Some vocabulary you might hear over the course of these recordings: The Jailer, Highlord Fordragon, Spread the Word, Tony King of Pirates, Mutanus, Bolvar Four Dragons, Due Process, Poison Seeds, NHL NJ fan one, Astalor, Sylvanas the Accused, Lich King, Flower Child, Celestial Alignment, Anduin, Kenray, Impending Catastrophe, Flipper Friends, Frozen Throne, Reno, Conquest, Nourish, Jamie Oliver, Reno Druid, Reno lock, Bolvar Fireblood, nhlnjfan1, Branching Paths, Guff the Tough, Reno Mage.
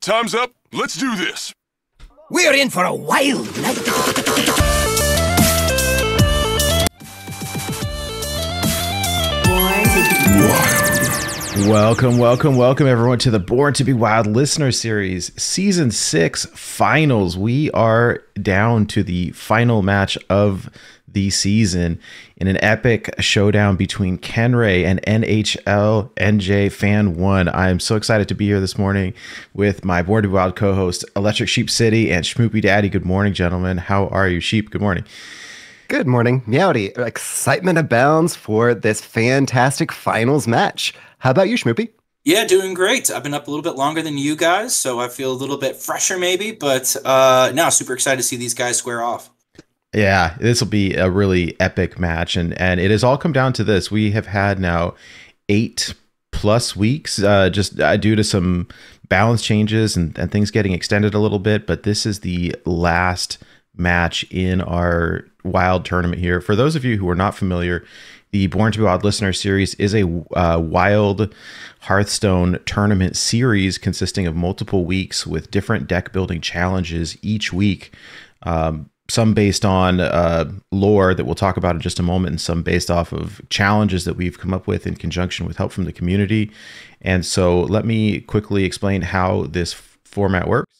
Time's up. Let's do this. We're in for a wild night. Welcome everyone to the Born to be Wild Listener Series, Season 6 Finals. We are down to the final match of the season in an epic showdown between Kenray and NHL NJ Fan One. I am so excited to be here this morning with my Born to be Wild co-host, Electric Sheep City and Smoopy Daddy. Good morning, gentlemen. How are you, Sheep? Good morning. Good morning, Meowdy. Excitement abounds for this fantastic finals match. How about you, Shmoopy? Yeah, doing great. I've been up a little bit longer than you guys, so I feel a little bit fresher maybe, but no, super excited to see these guys square off. Yeah, this will be a really epic match, and it has all come down to this. We have had now 8+ weeks just due to some balance changes and things getting extended a little bit, but this is the last match in our wild tournament here. For those of you who are not familiar, the Born to be Wild Listener Series is a wild Hearthstone tournament series consisting of multiple weeks with different deck building challenges each week, some based on lore that we'll talk about in just a moment, and some based off of challenges that we've come up with in conjunction with help from the community. And so let me quickly explain how this format works.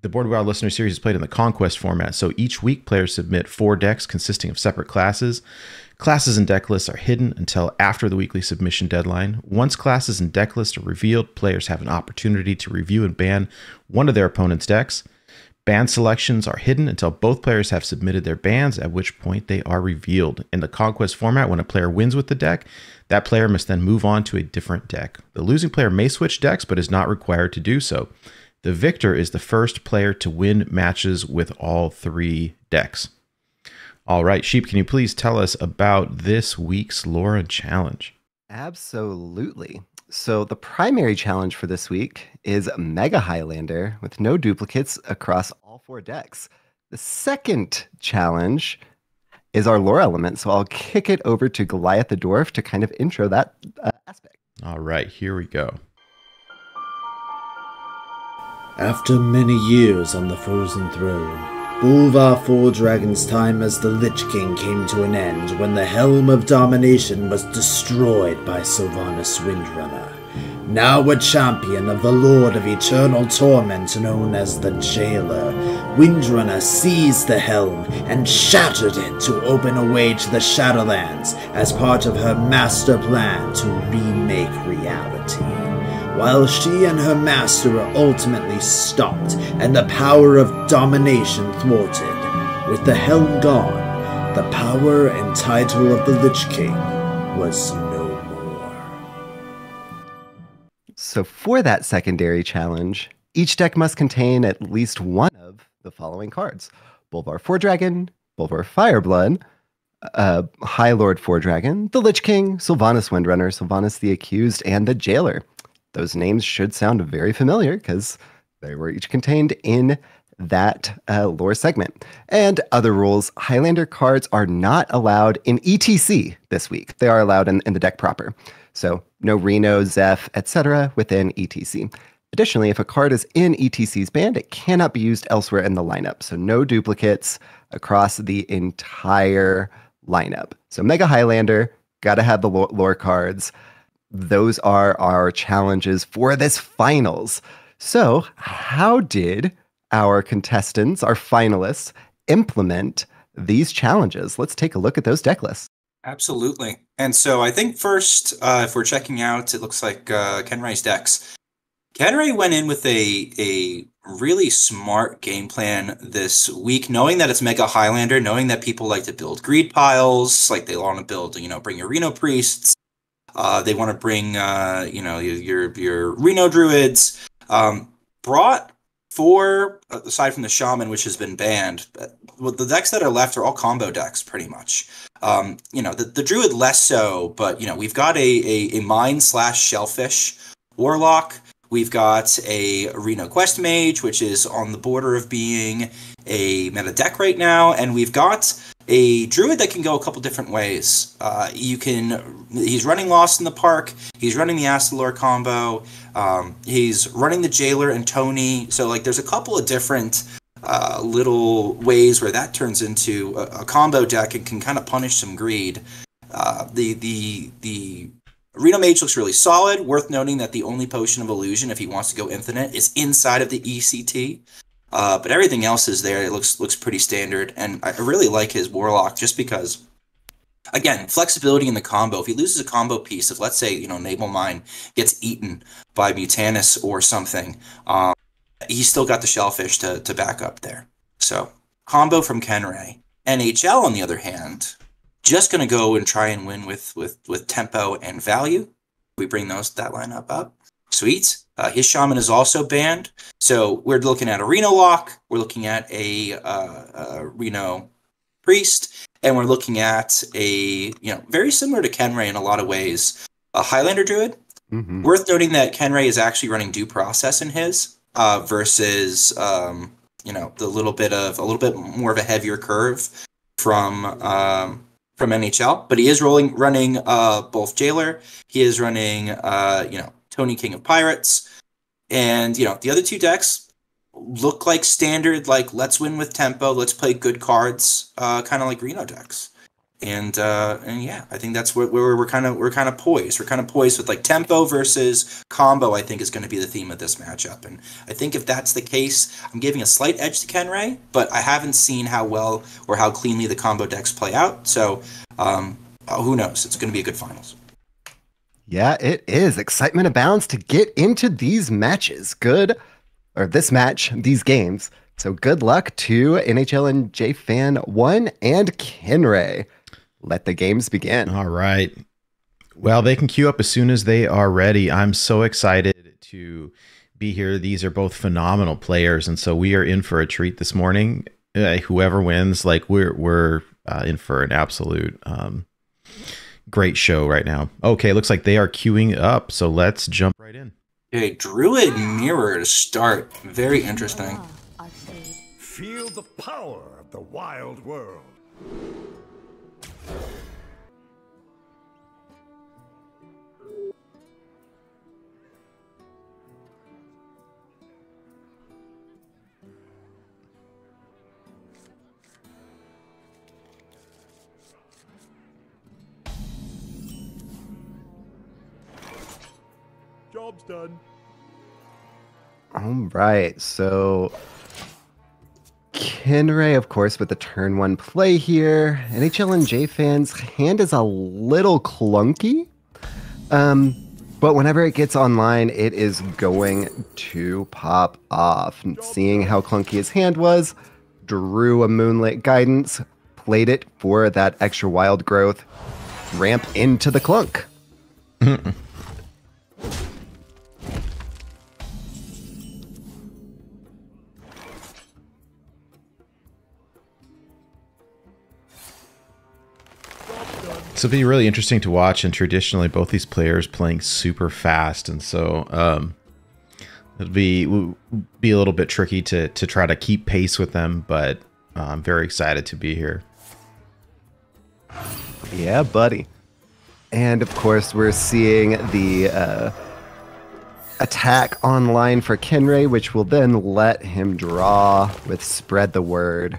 The Born to be Wild Listener Series is played in the Conquest format, so each week players submit 4 decks consisting of separate classes. Classes and deck lists are hidden until after the weekly submission deadline. Once classes and deck lists are revealed, players have an opportunity to review and ban one of their opponent's decks. Ban selections are hidden until both players have submitted their bans, at which point they are revealed. In the Conquest format, when a player wins with the deck, that player must then move on to a different deck. The losing player may switch decks, but is not required to do so. The victor is the first player to win matches with all 3 decks. All right, Sheep, can you please tell us about this week's lore and challenge? Absolutely. So the primary challenge for this week is Mega Highlander with no duplicates across all 4 decks. The second challenge is our lore element, so I'll kick it over to Goliath the Dwarf to kind of intro that aspect. All right, here we go. After many years on the Frozen Throne, Bolvar Four Dragons' time as the Lich King came to an end when the Helm of Domination was destroyed by Sylvanas Windrunner, now a champion of the Lord of Eternal Torment known as the Jailer. Windrunner seized the helm and shattered it to open a way to the Shadowlands as part of her master plan to remake reality. While she and her master were ultimately stopped and the power of domination thwarted, with the helm gone, the power and title of the Lich King was no more. So for that secondary challenge, each deck must contain at least one of the following cards: Bolvar Four Dragon, Bolvar Fireblood, High Lord Four Dragon, the Lich King, Sylvanas Windrunner, Sylvanas the Accused, and the Jailer. Those names should sound very familiar because they were each contained in that lore segment. And other rules: Highlander cards are not allowed in ETC this week. They are allowed in the deck proper. So no Reno, Zeph, etc. within ETC. Additionally, if a card is in ETC's band, it cannot be used elsewhere in the lineup. So no duplicates across the entire lineup. So Mega Highlander, gotta have the lore cards. Those are our challenges for this finals. So how did our contestants, our finalists, implement these challenges? Let's take a look at those deck lists. Absolutely. And so I think first, if we're checking out, it looks like Kenray's decks. Kenray went in with a really smart game plan this week, knowing that it's Mega Highlander, knowing that people like to build greed piles, like they want to build, you know, bring your Reno priests. They want to bring, you know, your Reno druids. Brought 4, aside from the shaman, which has been banned. The decks that are left are all combo decks, pretty much. You know, the druid less so, but you know, we've got a mind/shellfish warlock. We've got a Reno quest mage, which is on the border of being a meta deck right now, and we've got a druid that can go a couple different ways. He's running Lost in the Park, he's running the Astalor combo, he's running the Jailer and Tony. So like there's a couple of different little ways where that turns into a combo deck and can kind of punish some greed. The Reno Mage looks really solid. Worth noting that the only Potion of Illusion, if he wants to go infinite, is inside of the ECT. But everything else is there. It looks pretty standard, and I really like his Warlock just because, again, flexibility in the combo. If he loses a combo piece, if let's say Naval Mine gets eaten by Mutanus or something, he's still got the Shellfish to back up there. So combo from Kenray. NHL on the other hand, just going to go and try and win with tempo and value. We bring that lineup up. Sweet. His Shaman is also banned. So we're looking at a Reno Lock. We're looking at a Reno Priest. And we're looking at very similar to Kenray in a lot of ways, a Highlander Druid. Mm-hmm. Worth noting that Kenray is actually running Due Process in his versus, a little bit more of a heavier curve from NHL, but he is running both Jailer. He is running Tony, King of Pirates, and the other two decks look like standard, like let's win with tempo, let's play good cards, kind of like Reno decks, and yeah, I think that's where we're kind of poised. We're kind of poised with like tempo versus combo. I think is going to be the theme of this matchup, and I think if that's the case, I'm giving a slight edge to Kenray, but I haven't seen how well or how cleanly the combo decks play out. So who knows? It's going to be a good finals. Yeah, it is. Excitement abounds to get into these matches. These games. So good luck to NHL NJ Fan 1 and Kenray. Let the games begin. All right. Well, they can queue up as soon as they are ready. I'm so excited to be here. These are both phenomenal players, and so we are in for a treat this morning. Whoever wins, we're in for an absolute great show right now. Okay, looks like they are queuing up, so let's jump right in. Okay, Druid Mirror to start. Very interesting. Feel the power of the wild world. Job's done. All right, so Kenray, of course, with the turn one play here. NHL NJ Fan's hand is a little clunky, but whenever it gets online, it is going to pop off. Seeing how clunky his hand was, drew a Moonlit Guidance, played it for that extra wild growth, ramp into the clunk. So it'll be really interesting to watch, and traditionally both these players playing super fast, and so it'll be a little bit tricky to try to keep pace with them, but I'm very excited to be here. Yeah, buddy. And of course we're seeing the attack online for Kenray, which will then let him draw with Spread the Word.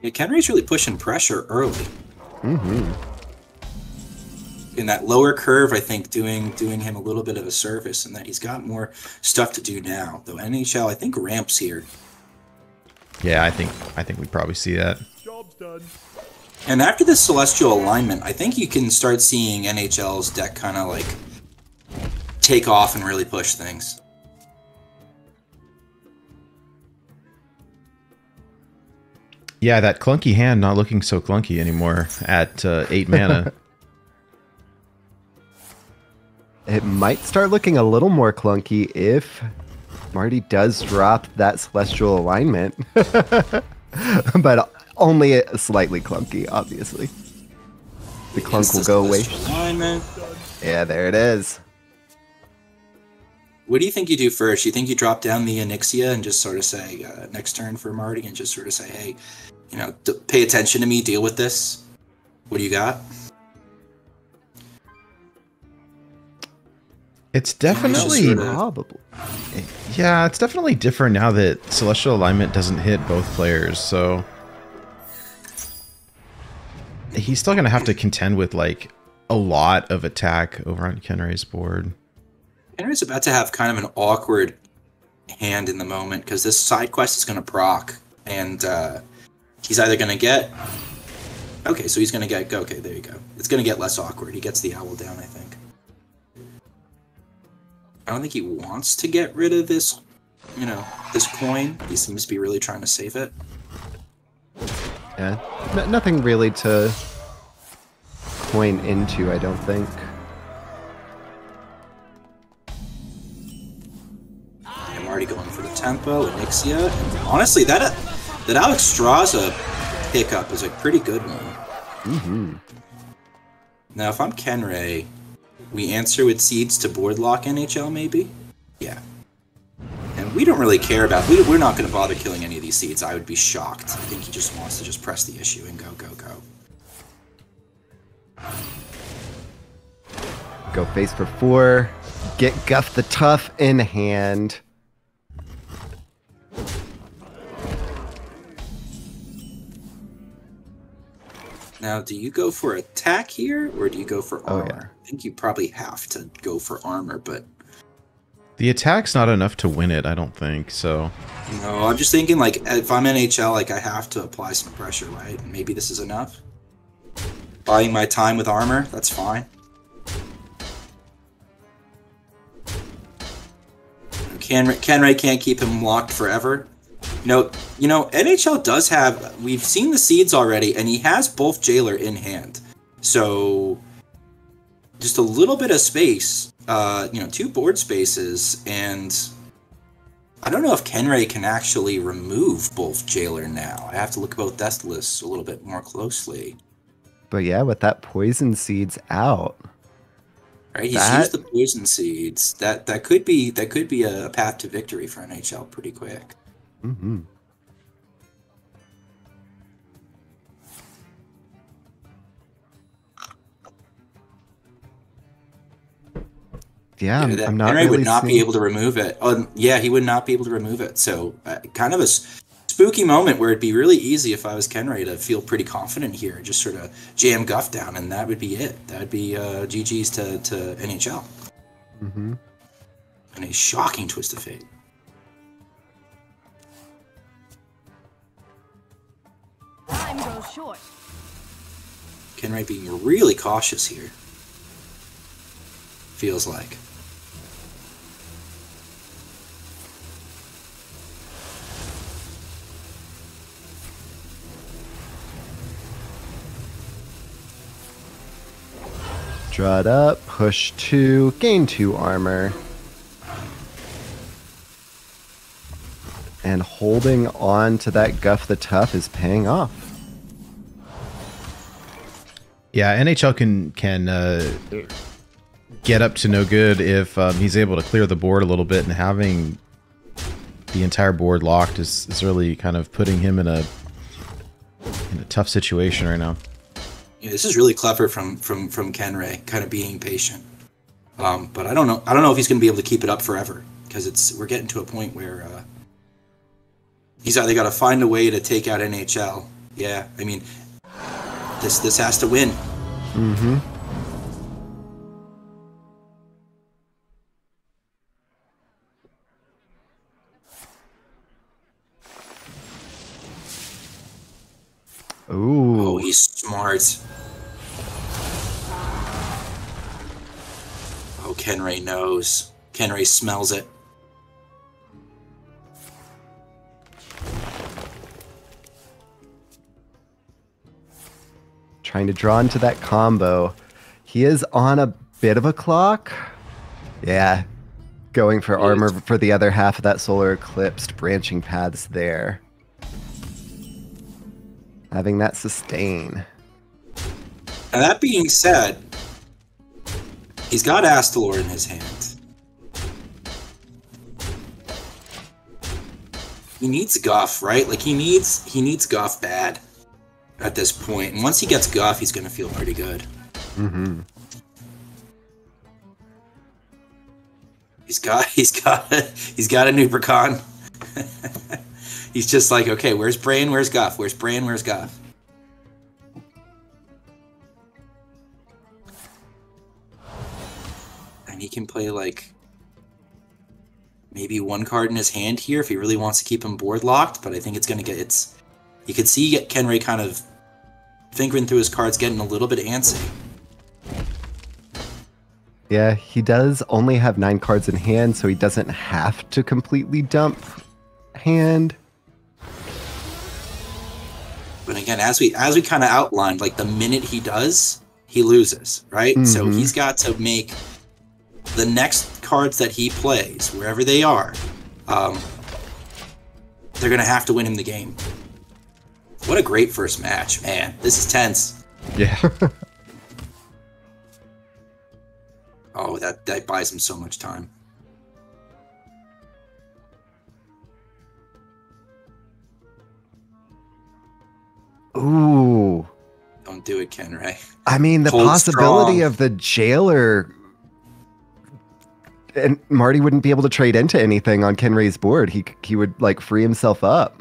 Yeah, Kenray's really pushing pressure early. Mm-hmm. In that lower curve, I think doing him a little bit of a service, and that he's got more stuff to do now. Though NHL, I think, ramps here. Yeah, I think we probably see that. Job's done. And after this Celestial Alignment, I think you can start seeing NHL's deck kind of like take off and really push things. Yeah, that clunky hand not looking so clunky anymore at 8 mana. It might start looking a little more clunky if Marty does drop that Celestial Alignment. But only slightly clunky, obviously. The clunk will go away. Alignment. Yeah, there it is. What do you think you do first? You think you drop down the Onyxia and just sort of say, next turn for Marty, and just sort of say, hey, you know, pay attention to me, deal with this. What do you got? It's definitely... Sort of... probably. Yeah, it's definitely different now that Celestial Alignment doesn't hit both players, so... He's still going to have to contend with, like, a lot of attack over on Kenray's board. Kenray's about to have kind of an awkward hand in the moment, because this side quest is going to proc, and he's either going to get... Okay, so he's going to get... Okay, there you go. It's going to get less awkward. He gets the owl down, I think. I don't think he wants to get rid of this, you know, this coin. He seems to be really trying to save it. Yeah, nothing really to coin into, I don't think. I'm already going for the tempo, Onyxia, and honestly, that Alexstrasza pickup is a pretty good one. Mm-hmm. Now, if I'm Kenray, we answer with seeds to board lock NHL, maybe? Yeah. And we don't really care about... We're not going to bother killing any of these seeds. I would be shocked. I think he just wants to just press the issue and go, go, go. Go face for 4. Get Guff the Tough in hand. Now, do you go for attack here, or do you go for armor? Oh, yeah. I think you probably have to go for armor, but... The attack's not enough to win it, I don't think, so... No, I'm just thinking, like, if I'm NHL, like, I have to apply some pressure, right? Maybe this is enough? Buying my time with armor, that's fine. Kenray can't keep him locked forever. You know, NHL does have... We've seen the seeds already, and he has both Jailer in hand. So, just a little bit of space, you know, 2 board spaces, and I don't know if Kenray can actually remove both Jailer now. I have to look at both death lists a little bit more closely. But yeah, with that Poison Seeds out... Right, he's used the Poison Seeds. That could be a path to victory for NHL pretty quick. Mm-hmm. Yeah, I'm not really would not be able to remove it. Yeah, he would not be able to remove it. So kind of a spooky moment where it'd be really easy if I was Kenray to feel pretty confident here. Just sort of jam Guff down, and that would be it. That would be GG's to NHL. Mm-hmm. And a shocking twist of fate. Time goes short. Kenray being really cautious here. Feels like. Draw it up, push 2, gain 2 armor. And holding on to that Guff the Tough is paying off. Yeah, NHL can get up to no good if he's able to clear the board a little bit, and having the entire board locked is really kind of putting him in a tough situation right now. Yeah, this is really clever from Kenray, kind of being patient. But I don't know if he's going to be able to keep it up forever, because we're getting to a point where. He's either got to find a way to take out NHL. Yeah, I mean, this has to win. Mm-hmm. Ooh. Oh, he's smart. Oh, Kenray knows. Kenray smells it. Trying to draw into that combo. He is on a bit of a clock. Yeah. Going for armor for the other half of that solar eclipsed, branching paths there. Having that sustain. Now that being said, he's got Astalor in his hand. he needs Guff, right? Like he needs Guff bad at this point. And once he gets Guff, he's gonna feel pretty good. Mm-hmm. He's got a Nupercon. He's just like, okay, where's Bran? Where's Guff? Where's Bran? Where's Guff? And he can play like maybe one card in his hand here if he really wants to keep him board locked. But I think it's gonna get it's. You could see Kenray kind of fingering through his cards, getting a little bit antsy. Yeah, he does only have 9 cards in hand, so he doesn't have to completely dump hand. But again, as we kind of outlined, like the minute he does, he loses, right? Mm-hmm. So he's got to make the next cards that he plays, wherever they are, they're gonna have to win him the game. What a great first match, man! This is tense. Yeah. Oh, that buys him so much time. Ooh. Don't do it, Kenray. I mean, the possibility of the Jailer... And Marty wouldn't be able to trade into anything on Kenray's board. He would, like, free himself up.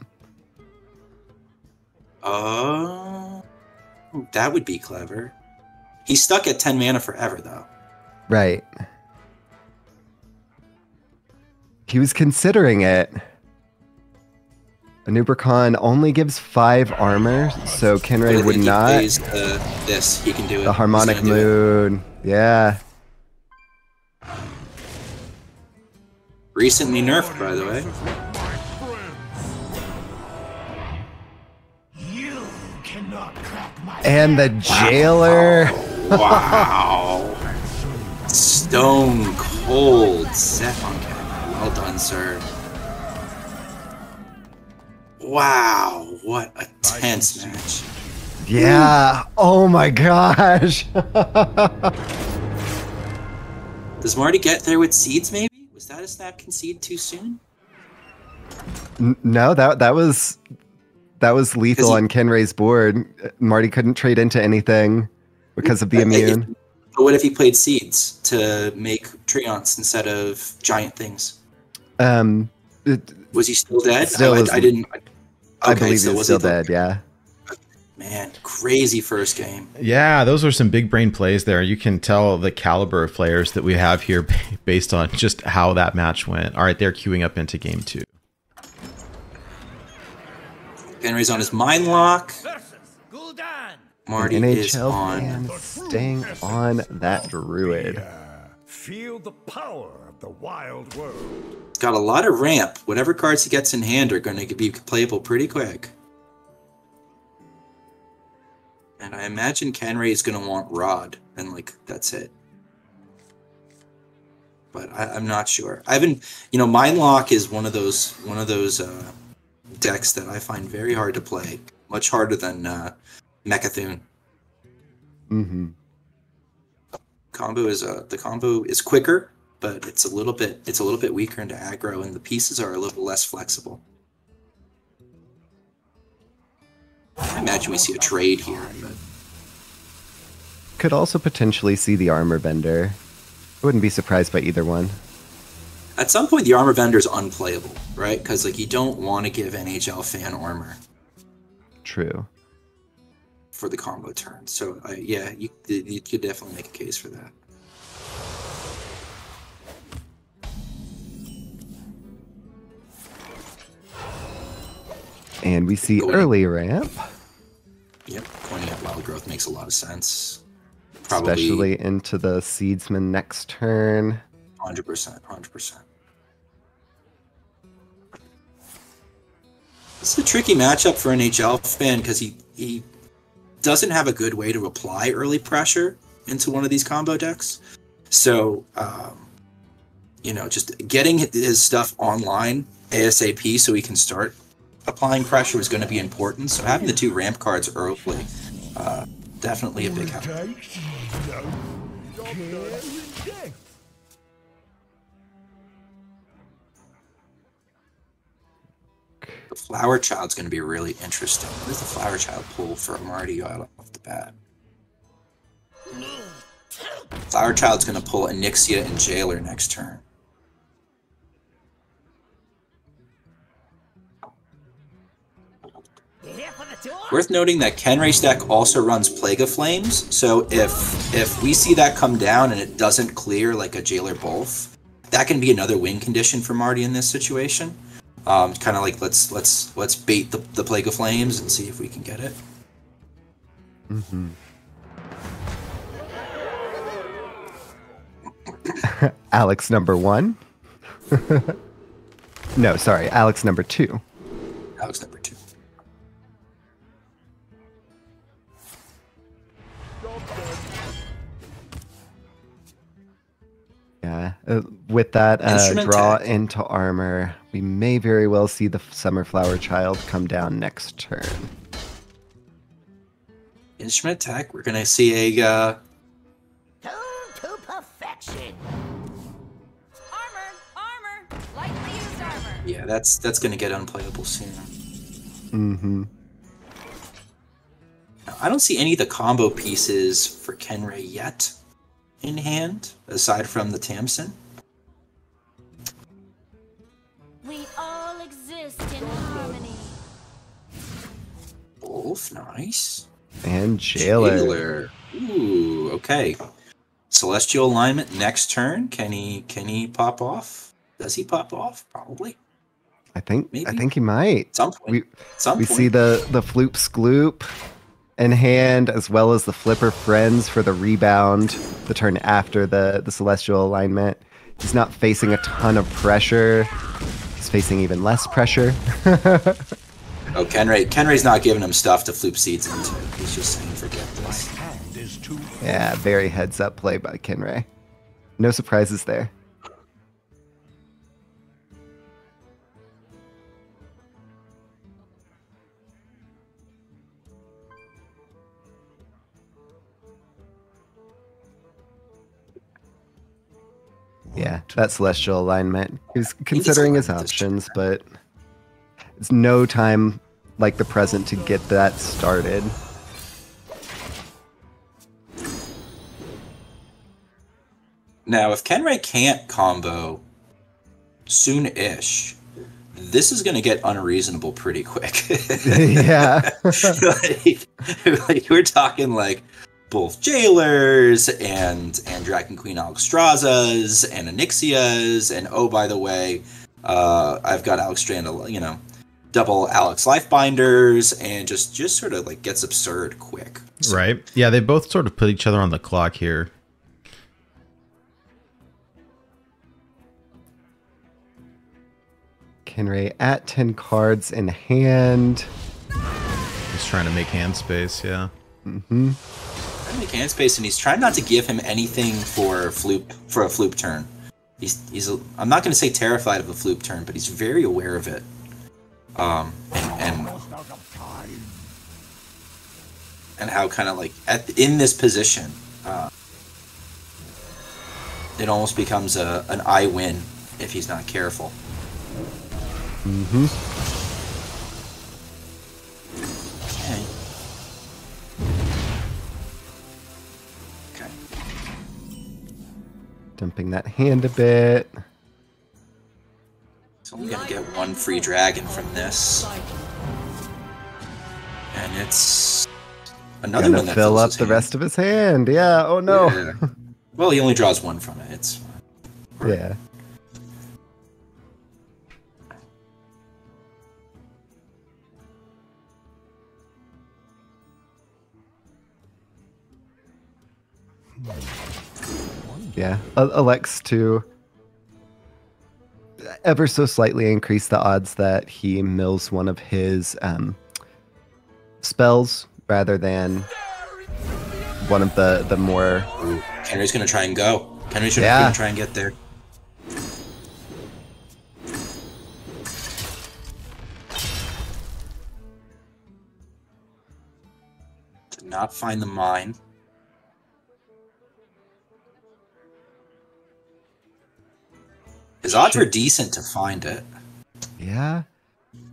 Oh. That would be clever. He's stuck at 10 mana forever, though. Right. He was considering it. A Nupercon only gives 5 armor, so Kenray would not. He plays this. He can do it. The harmonic moon. Yeah. Recently nerfed, by the way. You cannot crack my and the Jailer. Wow. Stone cold Zeph on camera. Well done, sir. Wow, what a tense match. Yeah, oh my gosh. Does Marty get there with seeds maybe? Was that a snap concede too soon? No, that was lethal on Kenray's board. Marty couldn't trade into anything because of the immune. But what if he played seeds to make treants instead of giant things? Was he still dead? Still I didn't. I believe so he was still dead. Yeah. Man, crazy first game. Yeah, those were some big brain plays there. You can tell the caliber of players that we have here based on just how that match went. All right, they're queuing up into game 2. Henry's on his Mindlock. Marty is on. Staying on that druid. Feel the power of the wild world. It's got a lot of ramp. Whatever cards he gets in hand are going to be playable pretty quick. And I imagine Kenray is going to want Rod, and like that's it. But I'm not sure. I haven't, you know, Mindlock is one of those decks that I find very hard to play. Much harder than. Mechathune. Mm-hmm. The combo is quicker, but it's a little bit weaker into aggro, and the pieces are a little less flexible. I imagine we see a trade here, but could also potentially see the armor bender. I wouldn't be surprised by either one. At some point, the armor bender is unplayable, right? Because like you don't want to give NHL fan armor. True. For the combo turn, so yeah, you could definitely make a case for that. And we see early ramp. Yep, pointing at wild growth makes a lot of sense. Probably especially into the seedsman next turn. 100%. This is a tricky matchup for an NHL fan because he doesn't have a good way to apply early pressure into one of these combo decks. So, you know, just getting his stuff online ASAP so he can start applying pressure is going to be important. So having the 2 ramp cards early, definitely a big help. The Flower Child's going to be really interesting. What does the Flower Child pull for Marty right off the bat? Flower Child's going to pull Onyxia and Jailer next turn. Worth noting that Kenray's deck also runs Plague of Flames, so if we see that come down and it doesn't clear like a Jailer Bolf, that can be another win condition for Marty in this situation. Kind of like let's bait the Plague of Flames and see if we can get it. Mm-hmm. Alex number one. No, sorry, Alex number two. Alex number two. Yeah, with that draw into armor, we may very well see the Summer Flower Child come down next turn. Instrument attack, we're going to see a... perfection. Armor, lightly used armor. Yeah, that's going to get unplayable soon. Mm-hmm. Now, I don't see any of the combo pieces for Kenray yet in hand, aside from the Tamsin. We all exist in harmony. Wolf, nice. And Jailer. Ooh, okay. Celestial Alignment next turn. Can he pop off? Does he pop off? Probably. I think he might. At some point. We see the Floop's Gloop in hand, as well as the Flipper Friends for the rebound the turn after the Celestial Alignment. He's not facing a ton of pressure. He's facing even less pressure. Oh, Kenray's not giving him stuff to Floop Seeds into. He's just saying, forget this. Yeah, very heads-up play by Kenray. No surprises there. Yeah, that Celestial Alignment. He's considering his options, but it's no time like the present to get that started. Now, if Kenray can't combo soon-ish, this is going to get unreasonable pretty quick. Yeah. like we're talking like both Jailers and Dragon Queen Alexstrazzas and Onyxias, and oh, by the way, I've got Alexstrasza, you know, double Alex Lifebinders, and just sort of like gets absurd quick. So. Right. Yeah, they both sort of put each other on the clock here. Kenray at 10 cards in hand. He's trying to make hand space, yeah. Mm-hmm. Trying to make hand space, and he's trying not to give him anything for a floop turn. He's I'm not going to say terrified of a floop turn, but he's very aware of it. And how kind of like in this position, it almost becomes an I win if he's not careful. Mm-hmm. Okay. Dumping that hand a bit. So we're gonna get one free dragon from this, and it's another one that fill up the rest of his hand. Yeah. Oh no. Yeah. Well, he only draws one from it. It's fine. Yeah. Yeah, Alex to ever so slightly increase the odds that he mills one of his spells rather than one of the more... Kenray's going to try and go. Kenray's going to try and get there. Did not find the mine. His odds were decent to find it. Yeah.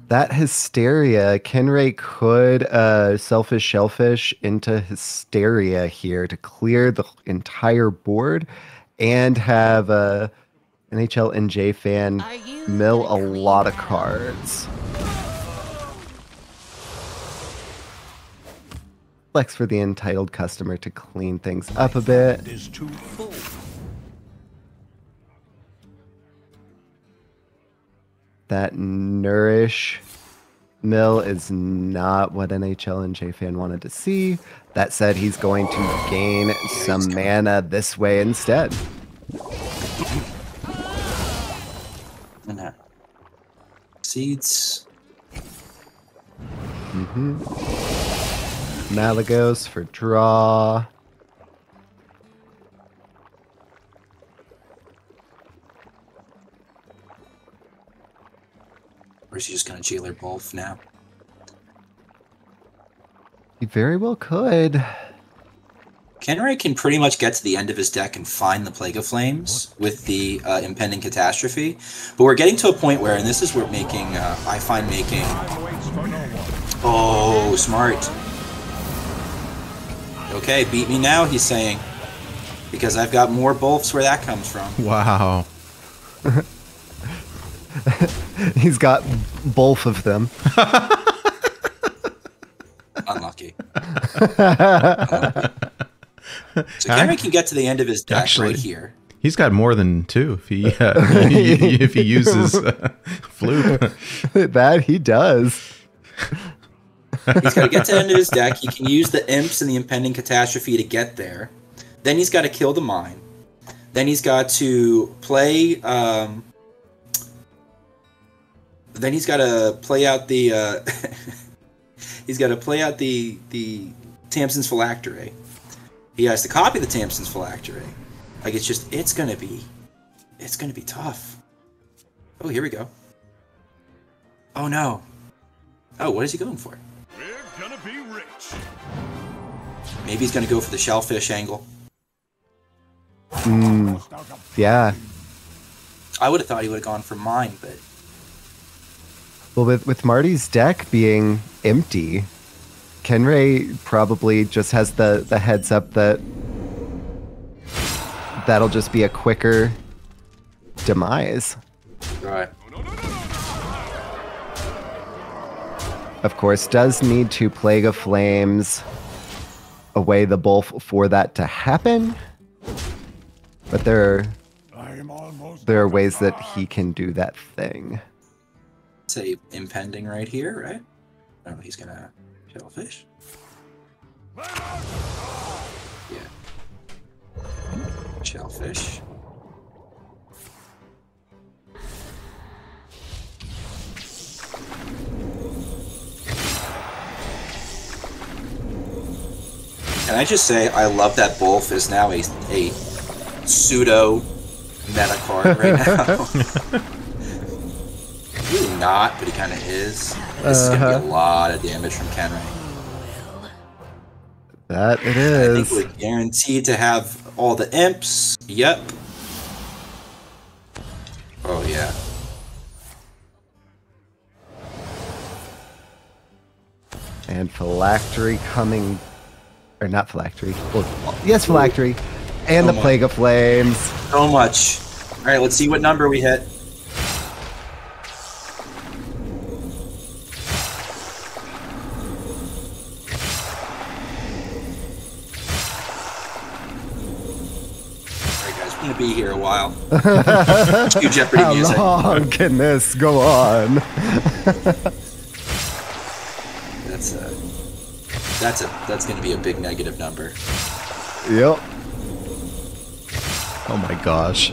That hysteria, Kenray could selfish shellfish into hysteria here to clear the entire board and have a NHL NJ fan mill a lot of cards. Flex for the entitled customer to clean things up a bit. That nourish mill is not what NHL NJ fan wanted to see. That said, he's going to gain some mana this way instead. Seeds. Malagos for draw. Or is he just going to jailer both now? He very well could. Kenray can pretty much get to the end of his deck and find the Plague of Flames with the Impending Catastrophe. But we're getting to a point where, and this is where making, I find making... Oh, smart. Okay, beat me now, he's saying. Because I've got more bolts where that comes from. Wow. He's got both of them. Unlucky. So Kenray can get to the end of his deck actually, right here. He's got more than two if he if he uses Floop. That he does. He's got to get to the end of his deck. He can use the imps and the Impending Catastrophe to get there. Then he's got to kill the mine. Then he's got to play. Then he's got to play out the. He's got to play out the Tamsin's Phylactery. He has to copy the Tamsin's Phylactery. Like it's just it's gonna be tough. Oh, here we go. Oh no. Oh, what is he going for? Maybe he's going to go for the shellfish angle. Yeah. I would have thought he would have gone for mine, but... Well, with Marty's deck being empty, Kenray probably just has the heads up that... That'll just be a quicker demise. All right. Of course, does need to Plague of Flames away the bull for that to happen, but there are ways that he can do that thing. Say impending right here, right? Oh, he's gonna shellfish. Yeah, shellfish. Can I just say, I love that Bolf is now a pseudo-meta card right now. Really not, but he kind of is. This is going to be a lot of damage from Kenray. That it is. I think we're guaranteed to have all the imps. Yep. Oh, yeah. And Phylactery coming back. Or not Phylactery. Yes, Phylactery. And the Plague of Flames. So much. All right, let's see what number we hit. All right, guys, we're going to be here a while. Cue Jeopardy music. How long can this go on? That's that's going to be a big negative number. Yep. Oh my gosh.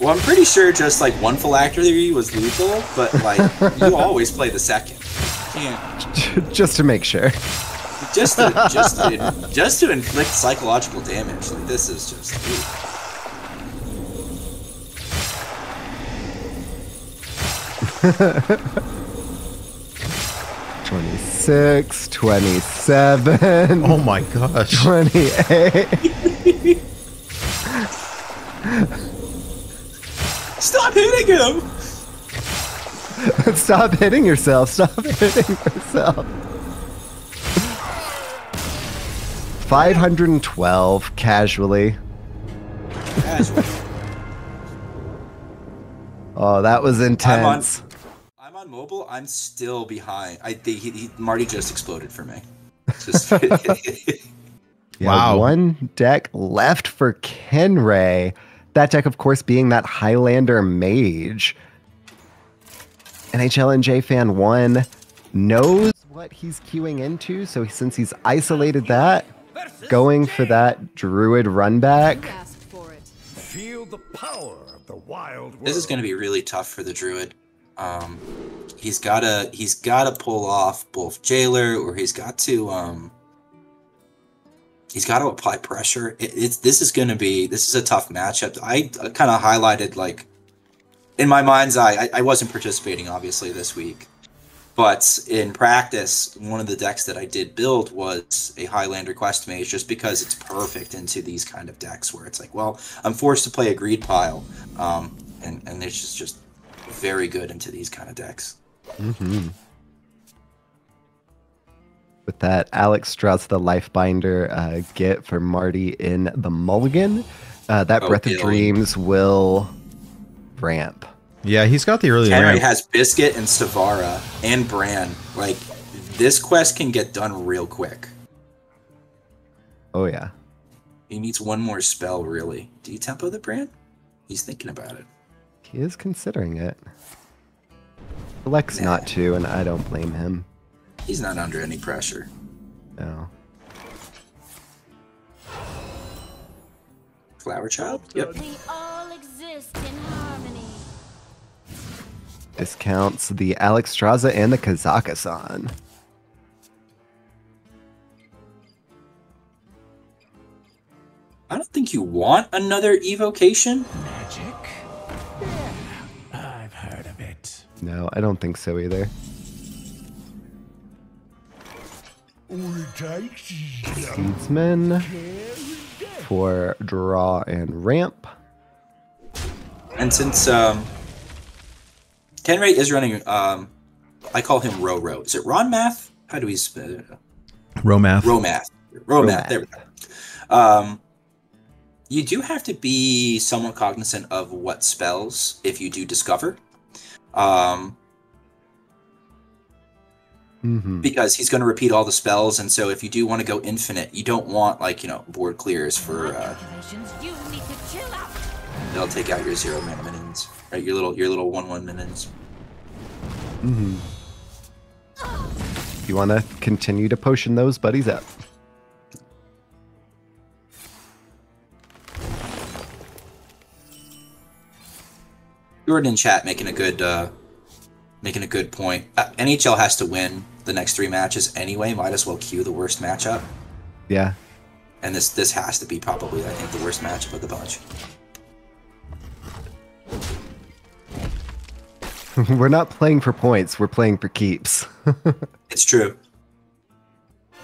Well, I'm pretty sure just like one phylactery was lethal, but like you always play the second. Yeah. Just to make sure. Just to inflict psychological damage. Like this is just. Ooh. Six, 27. Oh my gosh. 28. Stop hitting him! Stop hitting yourself. Stop hitting yourself. 512 casually. Casually. Oh, that was intense. I'm on mobile. I'm still behind. Marty just exploded for me. Just yeah, wow. One deck left for Kenray. That deck, of course, being that Highlander Mage. NHL NJ Fan One knows what he's queuing into, so since he's isolated that, going for that Druid run back. Feel the power of the wild world. This is going to be really tough for the Druid. He's got to pull off both Jailer, or he's got to apply pressure. This is a tough matchup. I kind of highlighted, like, in my mind's eye, I wasn't participating, obviously, this week. But in practice, one of the decks that I did build was a Highlander Quest Mage, just because it's perfect into these kind of decks where it's like, well, I'm forced to play a Greed Pile. And it's just very good into these kind of decks. Mm-hmm. With that Alexstrasza, the Lifebinder get for Marty in the Mulligan. That Breath of Dreams will ramp. Yeah, he's got the early ramp. Kenray has Biscuit and Savara and Bran. Like, this quest can get done real quick. Oh, yeah. He needs one more spell, really. Do you tempo the Bran? He's thinking about it. He is considering it. Elects not to, and I don't blame him. He's not under any pressure. No. Flower Child? Yep. We all exist in harmony. Discounts the Alexstrasza and the Kazaka-san. I don't think you want another evocation. Magic? Yeah, I've heard of it. No, I don't think so either. Seedsman for draw and ramp. And since Kenray is running, I call him Ro-Ro. Is it Rommath? How do we spell it? Romath. Romath. Romath. There we go. You do have to be somewhat cognizant of what spells if you do discover. Because he's going to repeat all the spells, and so if you do want to go infinite, you don't want, like, you know, board clears for. They'll take out your 0 minutes. Right, your little 1/1 minutes. Mm-hmm. You want to continue to potion those buddies up. You were in chat making a good point. NHL has to win the next 3 matches anyway. Might as well queue the worst matchup. Yeah. And this has to be probably, I think, the worst matchup of the bunch. We're not playing for points, we're playing for keeps. It's true.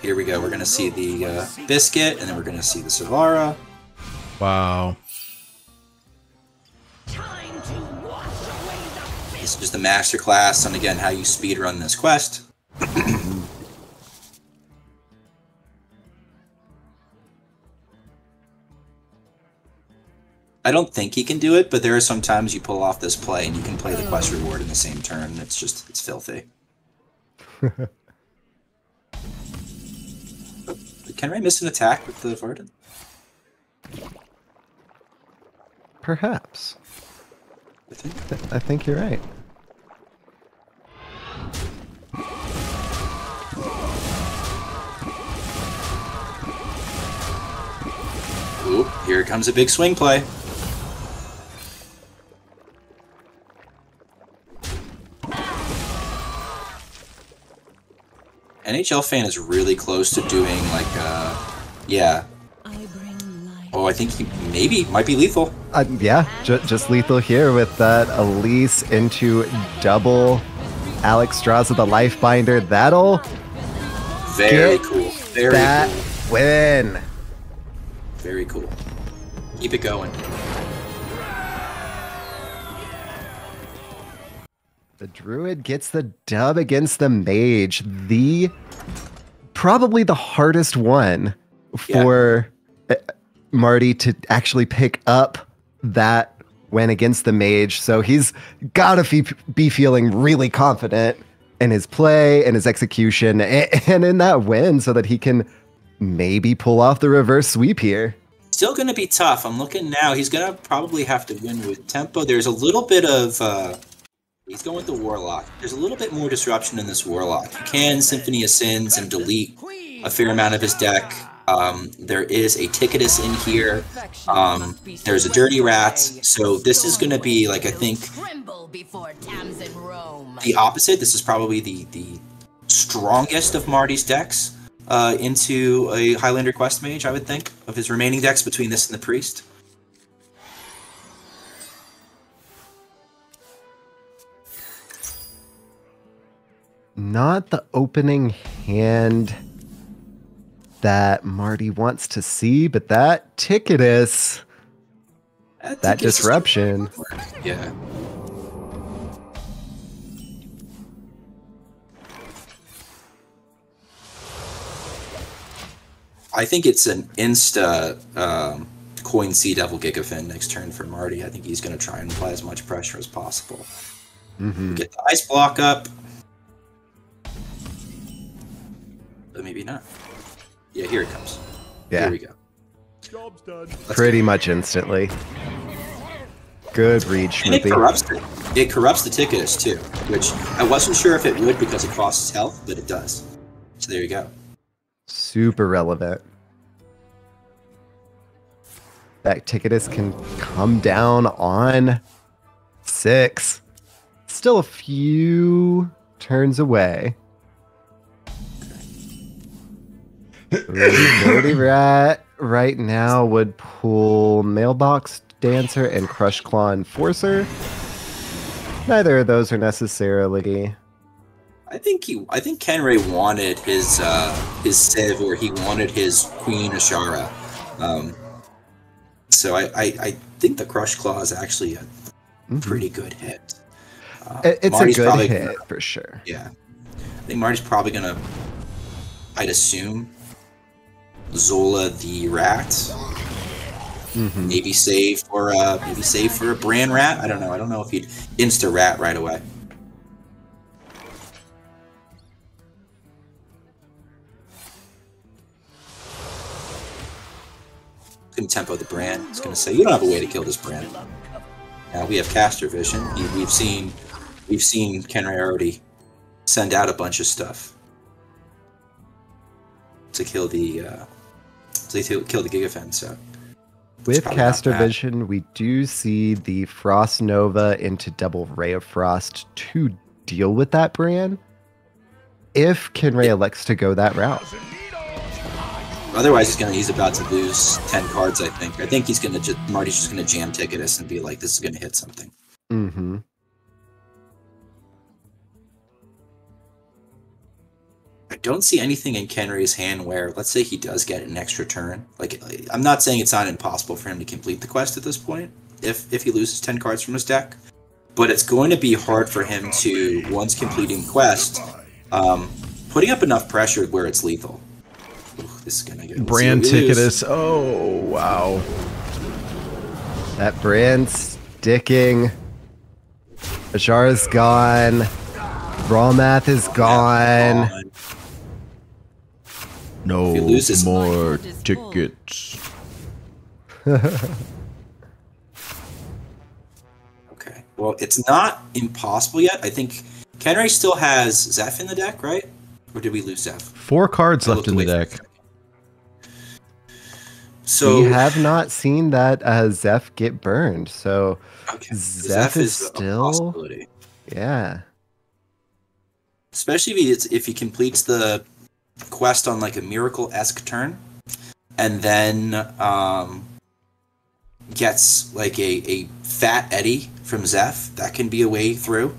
Here we go. We're going to see the Biscuit, and then we're going to see the Savara. Wow. It's just a masterclass on, again, how you speedrun this quest. I don't think he can do it, but there are some times you pull off this play and you can play the quest reward in the same turn. It's just, it's filthy. Did Kenray miss an attack with the Varden? Perhaps. I think you're right. Ooh, here comes a big swing play. NHL Fan is really close to doing, like, yeah. Oh, I think he might be lethal. Yeah, just lethal here with that Elise into double Alexstrasza, the Lifebinder. That'll very cool. Very that cool. Win. Very cool. Keep it going. The Druid gets the dub against the Mage. The probably the hardest one for Marty to actually pick up that win against the Mage. So he's got to be feeling really confident in his play and his execution and in that win so that he can maybe pull off the reverse sweep here. Still going to be tough. I'm looking now. He's going to probably have to win with tempo. There's a little bit of... he's going with the Warlock. There's a little bit more disruption in this Warlock. He can Symphony of Sins and delete a fair amount of his deck. There is a Ticketus in here. There's a Dirty Rat. So this is going to be, like, I think, the opposite. This is probably the strongest of Marty's decks into a Highlander Quest Mage, I would think, of his remaining decks between this and the Priest. Not the opening hand that Marty wants to see, but that Ticketus, that disruption. Yeah. I think it's an insta coin Sea Devil Gigafin next turn for Marty. I think he's going to try and apply as much pressure as possible. Mm-hmm. Get the ice block up. But maybe not. Yeah, here it comes. Yeah. Here we go. Job's done. Pretty much instantly. Good read, Schmippy. It corrupts the Ticketus too, which I wasn't sure if it would because it costs health, but it does. So there you go. Super relevant. That Ticketus can come down on 6. Still a few turns away. Dirty Rat right now would pull Mailbox Dancer and Crush Claw Enforcer. Neither of those are necessarily. I think Kenray wanted his Civ, or he wanted his Queen Ashara. So I think the Crush Claw is actually a pretty good hit. It's Marty's a good hit gonna, for sure. Yeah, I think Marty's probably gonna. I'd assume. Zola the Rat, maybe save for a Bran Rat. I don't know. I don't know if he'd insta Rat right away. Gonna tempo the Bran. It's gonna say you don't have a way to kill this Bran. Now we have Caster Vision. We've seen Kenray already send out a bunch of stuff to kill the. To kill the Gigafin, so. With Caster Vision, we do see the Frost Nova into double Ray of Frost to deal with that Bran, if Kenray elects to go that route. Otherwise, he's about to lose 10 cards, I think. I think he's going to Marty's just going to jam Ticketus and be like, this is going to hit something. Mm-hmm. I don't see anything in Kenray's hand where, let's say he does get an extra turn. Like, I'm not saying it's not impossible for him to complete the quest at this point, if he loses 10 cards from his deck. But it's going to be hard for him to, once completing the quest, putting up enough pressure where it's lethal. Ooh, this is going to get... Brand Ticketus. Oh, wow. That Brand sticking. Ashara's gone. Rommath is gone. No more tickets. Okay. Well, it's not impossible yet. I think Kenray still has Zeph in the deck, right? Or did we lose Zeph? 4 cards left in the deck. So we have not seen that Zeph get burned. So okay. Zeph is still a possibility. Yeah. Especially if he completes the quest on like a miracle-esque turn, and then gets like a fat Eddie from Zeph. That can be a way through.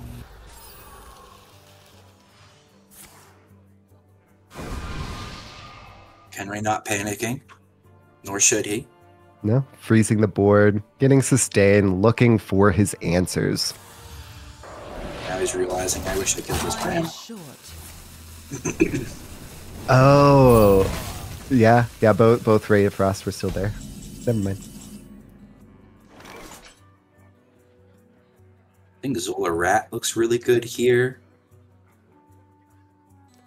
Kenray not panicking, nor should he. No, freezing the board, getting sustained, looking for his answers. I was realizing I wish I killed this Bran. Oh, yeah, yeah. Both Ray of Frost were still there. Never mind. I think Zola Rat looks really good here.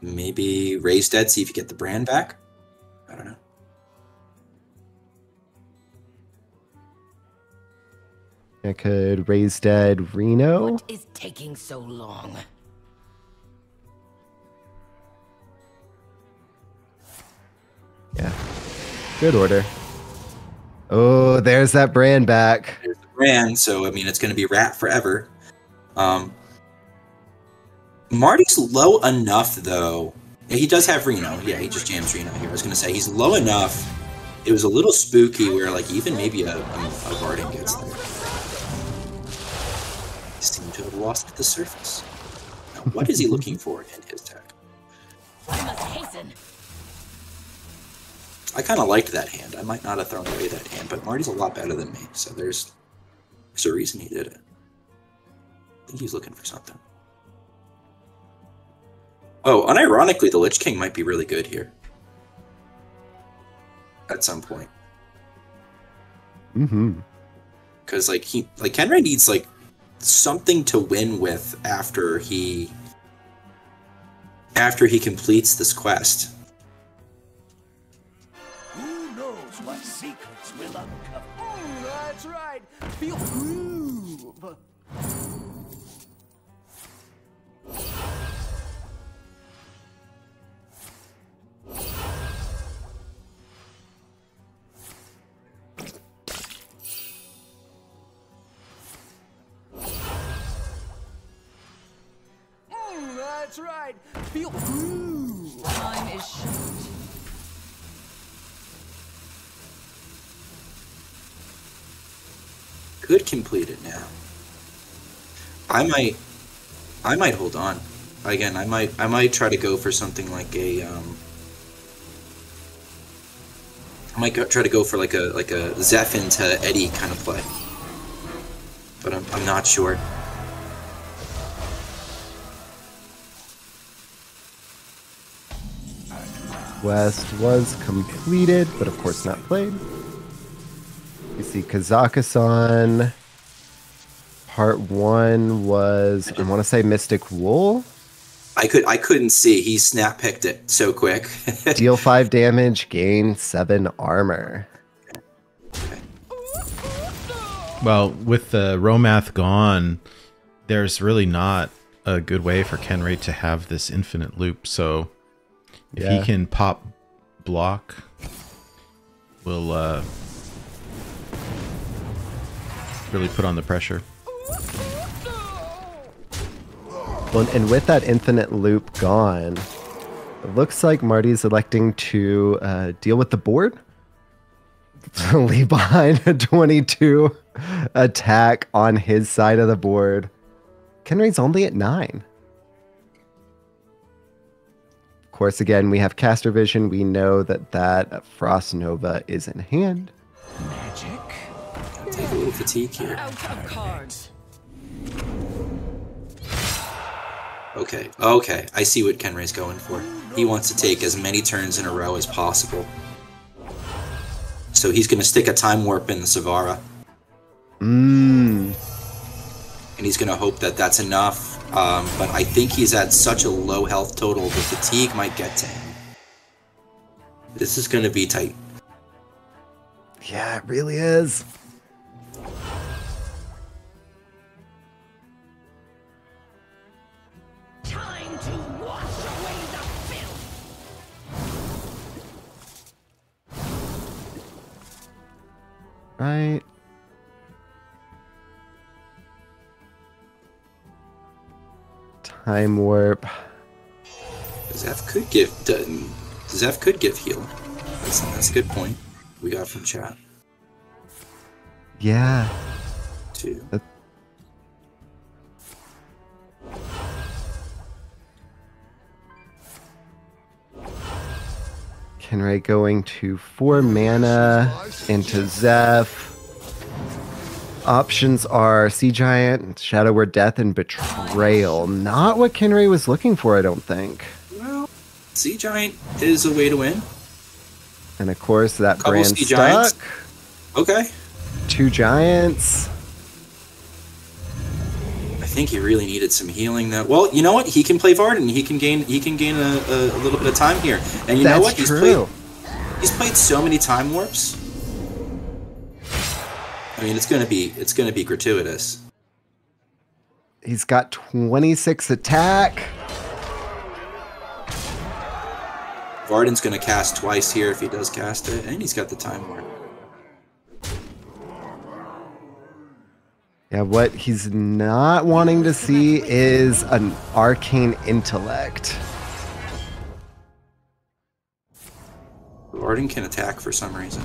Maybe Ray's dead. See if you get the Bran back. I don't know. I could raise dead Reno. What is taking so long? Yeah. Good order. Oh, there's that Bran back. There's the Bran, so I mean it's gonna be Rat forever. Marty's low enough though. Yeah, he does have Reno. Yeah, he just jams Reno here. I was gonna say he's low enough. It was a little spooky where like even maybe a Guardian gets there. Seem to have lost at the surface. Now, what is he looking for in his deck? I must hasten. I kind of liked that hand. I might not have thrown away that hand, but Marty's a lot better than me, so there's a reason he did it. I think he's looking for something. Oh, unironically, the Lich King might be really good here. At some point. Mm-hmm. Because like he, like Kenray needs like something to win with after he completes this quest. Who knows what secrets will uncover? Ooh, that's right. Feel groove. That's right. Feel blue. Time is short. Could complete it now. I might hold on. Again, I might try to go for something like a I might try to go for like a Zeph into Eddie kind of play. But I'm not sure. Quest was completed, but of course not played. You see Kazaka-san. Part 1 was, I want to say Mystic Wool. I couldn't see. He snap picked it so quick. Deal 5 damage, gain 7 armor. Okay. Well, with the Romath gone, there's really not a good way for Kenray to have this infinite loop, so if he can pop block, we'll really put on the pressure. Well, and with that infinite loop gone, it looks like Marty's electing to deal with the board. Leave behind a 22 attack on his side of the board. Kenray's only at 9. Of course, again, we have Caster Vision. We know that Frost Nova is in hand. Magic. I'll take a little fatigue here. Out of cards. Okay, okay. I see what Kenray's going for. He wants to take as many turns in a row as possible. So he's going to stick a Time Warp in the Savara. Mmm. And he's going to hope that that's enough. But I think he's at such a low health total, the fatigue might get to him. This is going to be tight. Yeah, it really is. Time to wash away the filth. Right. Time Warp. Zeph could give heal. That's a good point. We got from chat. Yeah. 2. Kenray going to 4 mana into Zeph. Options are Sea Giant, Shadow Word Death, and Betrayal. Not what Kenray was looking for, I don't think. Well, Sea Giant is a way to win. And of course, that Bran stuck. Giants. Okay. 2 Giants. I think he really needed some healing. That well, you know what? He can play Varden. He can gain. He can gain a little bit of time here. And you know what? He's true. He's played so many time warps. I mean, it's gonna be gratuitous. He's got 26 attack. Varden's gonna cast twice here if he does cast it, and he's got the time warp. Yeah, what he's not wanting to see is an Arcane Intellect. Varden can attack for some reason.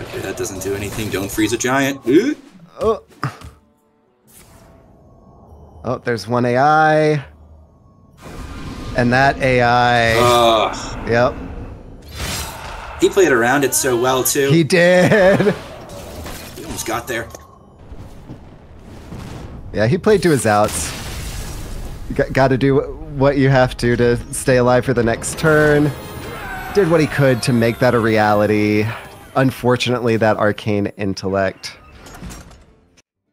Okay, that doesn't do anything. Don't freeze a giant. Ooh. Oh. Oh, there's one AI. And that AI... Ugh. Yep. He played around it so well, too. He did! Got there. Yeah, he played to his outs. Got to do what you have to stay alive for the next turn. Did what he could to make that a reality. Unfortunately, that Arcane Intellect.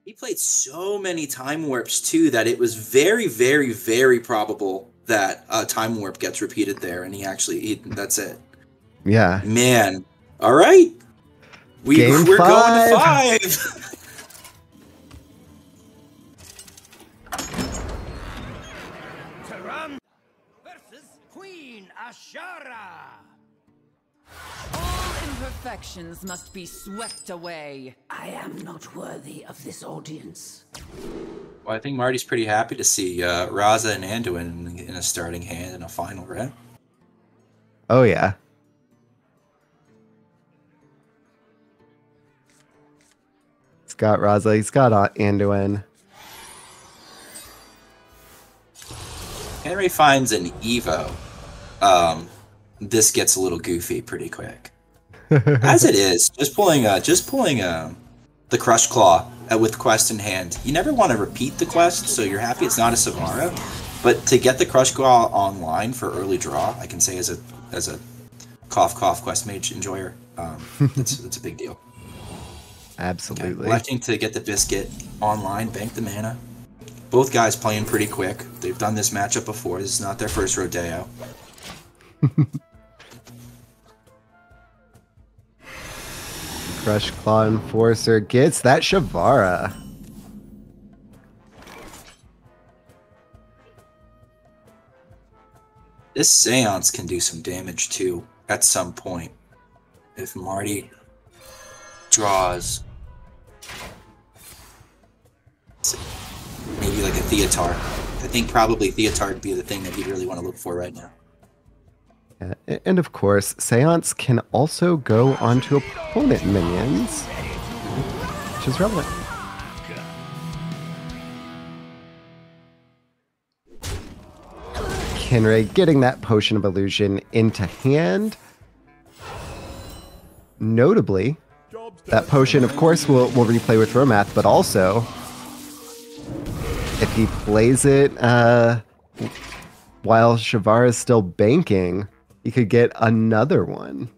He played so many time warps too that it was very, very, very probable that time warp gets repeated there, and he that's it. Yeah. Man. All right. We're going to 5! Taram versus Queen Ashara! All imperfections must be swept away. I am not worthy of this audience. Well, I think Marty's pretty happy to see Raza and Anduin in a starting hand in a final, right? Oh, yeah. Got Raza, he's got Anduin. Kenray finds an Evo. This gets a little goofy pretty quick. As it is, just pulling the Crush Claw with quest in hand. You never want to repeat the quest, so you're happy it's not a Savara. But to get the Crush Claw online for early draw, I can say as a cough cough quest mage enjoyer, that's a big deal. Absolutely. Okay, electing to get the Biscuit online, bank the mana. Both guys playing pretty quick. They've done this matchup before. This is not their first rodeo. Crush Claw Enforcer gets that Savara. This Seance can do some damage too at some point. If Marty draws... maybe like a Theotard. I think probably Theotard would be the thing that you'd really want to look for right now. And of course, Seance can also go onto opponent minions, which is relevant. Kenray getting that Potion of Illusion into hand. Notably, that potion, of course, will replay with Romath, but also, if he plays it while Savara's still banking, he could get another one.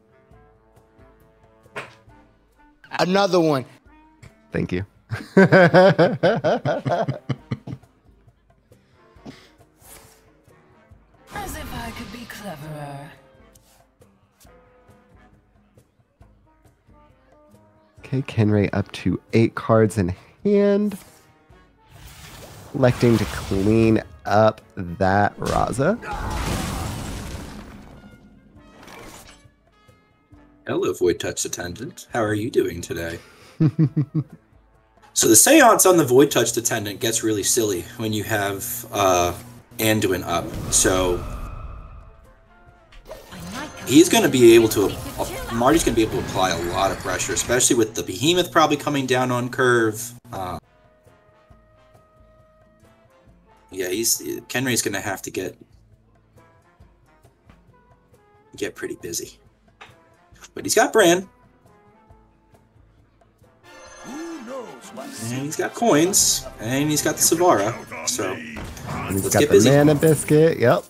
Another one. Thank you. As if I could be cleverer. Okay, Kenray up to 8 cards in hand. Electing to clean up that Raza. Hello, Void Touch Attendant. How are you doing today? So the Seance on the Void Touch Attendant gets really silly when you have Anduin up. So he's going to be able to... Marty's going to be able to apply a lot of pressure, especially with the Behemoth probably coming down on curve. Yeah, Kenray's going to have to get pretty busy. But he's got Bran. And he's got coins, and he's got the Savara, so let's get busy. He's got the Mana Biscuit, yep.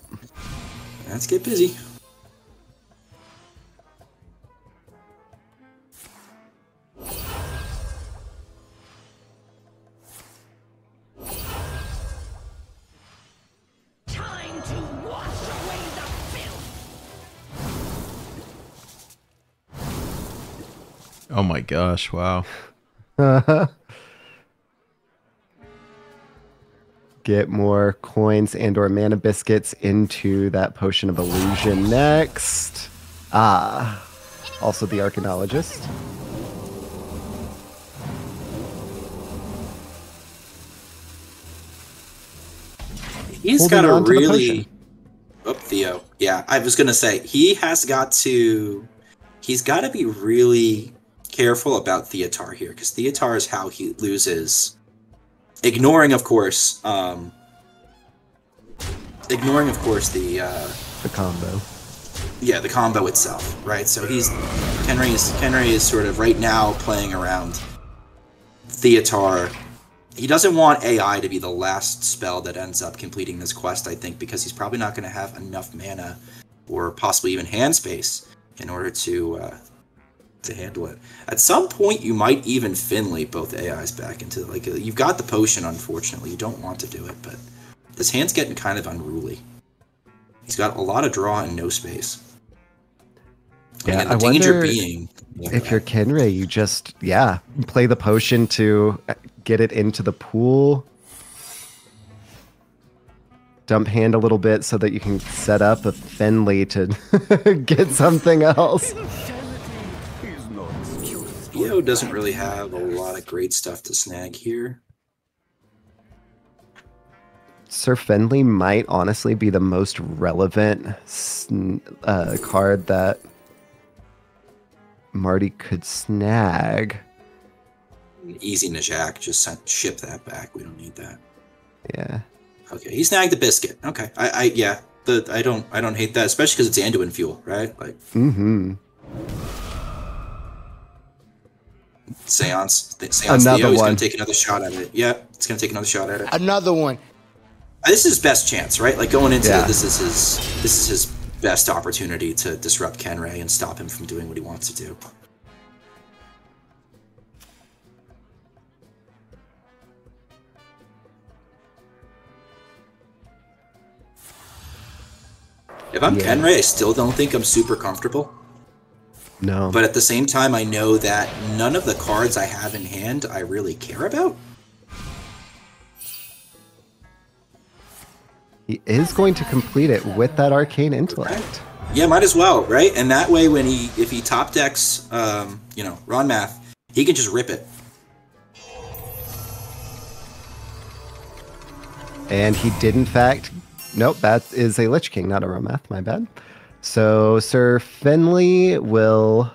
Let's get busy. Oh my gosh, wow. Get more coins and or mana biscuits into that Potion of Illusion next. Ah, also the Archaeologist. He's got to really... Oh, Theo. Yeah, I was going to say, he has got to... He's got to be really... careful about Theotar here, because Theotar is how he loses. Ignoring, of course, the combo. Yeah, the combo itself, right? So he's Kenray is sort of right now playing around Theotar. He doesn't want AI to be the last spell that ends up completing this quest, I think, because he's probably not going to have enough mana or possibly even hand space in order to handle it. At some point you might even Finley both AIs back into, like, you've got the potion, unfortunately. You don't want to do it, but this hand's getting kind of unruly. He's got a lot of draw and no space. Yeah, I wonder being, if you're Kenray, you just, yeah, play the potion to get it into the pool. Dump hand a little bit so that you can set up a Finley to get something else. Theo doesn't really have a lot of great stuff to snag here. Sir Fenley might honestly be the most relevant card that Marty could snag. Easy Najak, just ship that back. We don't need that. Yeah. Okay, he snagged the biscuit. Okay, I don't hate that, especially because it's Anduin fuel, right? Like. Mm-hmm. Seance Theo is going to take another shot at it. Yeah, it's going to take another shot at it. Another one. This is his best chance, right? Like going into it, this is his best opportunity to disrupt Kenray and stop him from doing what he wants to do. If I'm Kenray, I still don't think I'm super comfortable. No. But at the same time, I know that none of the cards I have in hand I really care about. He is going to complete it with that Arcane Intellect. Right. Yeah, might as well, right? And that way, when he if he top decks, you know, Rommath, he can just rip it. And he did, in fact. Nope, that is a Lich King, not a Romath. My bad. So Sir Fenley will